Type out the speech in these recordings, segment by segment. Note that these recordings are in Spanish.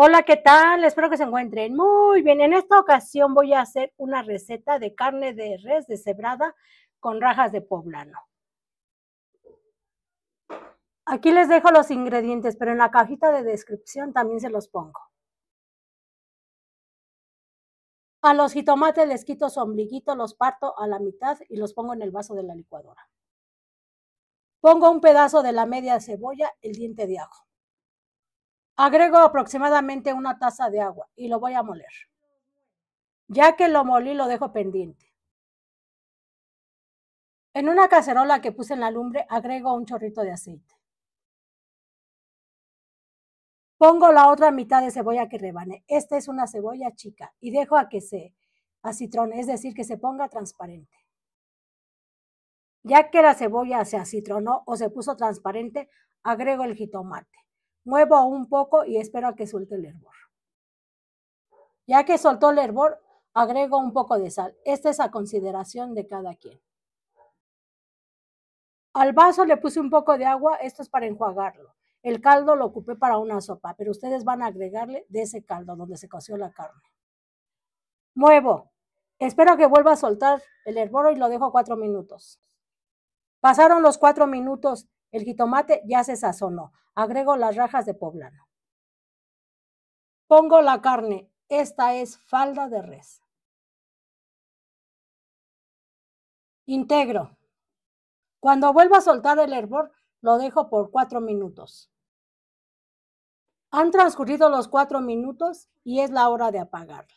Hola, ¿qué tal? Espero que se encuentren muy bien. En esta ocasión voy a hacer una receta de carne de res deshebrada con rajas de poblano. Aquí les dejo los ingredientes, pero en la cajita de descripción también se los pongo. A los jitomates les quito su ombliguito, los parto a la mitad y los pongo en el vaso de la licuadora. Pongo un pedazo de la media cebolla, el diente de ajo. Agrego aproximadamente una taza de agua y lo voy a moler. Ya que lo molí, lo dejo pendiente. En una cacerola que puse en la lumbre, agrego un chorrito de aceite. Pongo la otra mitad de cebolla que rebané. Esta es una cebolla chica y dejo a que se acitrone, es decir, que se ponga transparente. Ya que la cebolla se acitronó o se puso transparente, agrego el jitomate. Muevo un poco y espero a que suelte el hervor. Ya que soltó el hervor, agrego un poco de sal. Esta es a consideración de cada quien. Al vaso le puse un poco de agua, esto es para enjuagarlo. El caldo lo ocupé para una sopa, pero ustedes van a agregarle de ese caldo donde se coció la carne. Muevo. Espero que vuelva a soltar el hervor y lo dejo 4 minutos. Pasaron los 4 minutos, el jitomate ya se sazonó. Agrego las rajas de poblano. Pongo la carne. Esta es falda de res. Integro. Cuando vuelva a soltar el hervor, lo dejo por 4 minutos. Han transcurrido los 4 minutos y es la hora de apagarle.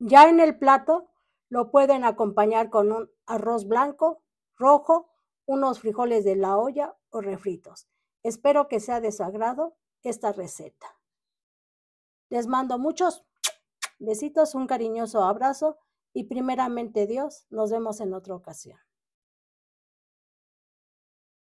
Ya en el plato lo pueden acompañar con un arroz blanco, rojo, unos frijoles de la olla o refritos. Espero que sea de su agrado esta receta. Les mando muchos besitos, un cariñoso abrazo y primeramente Dios, nos vemos en otra ocasión.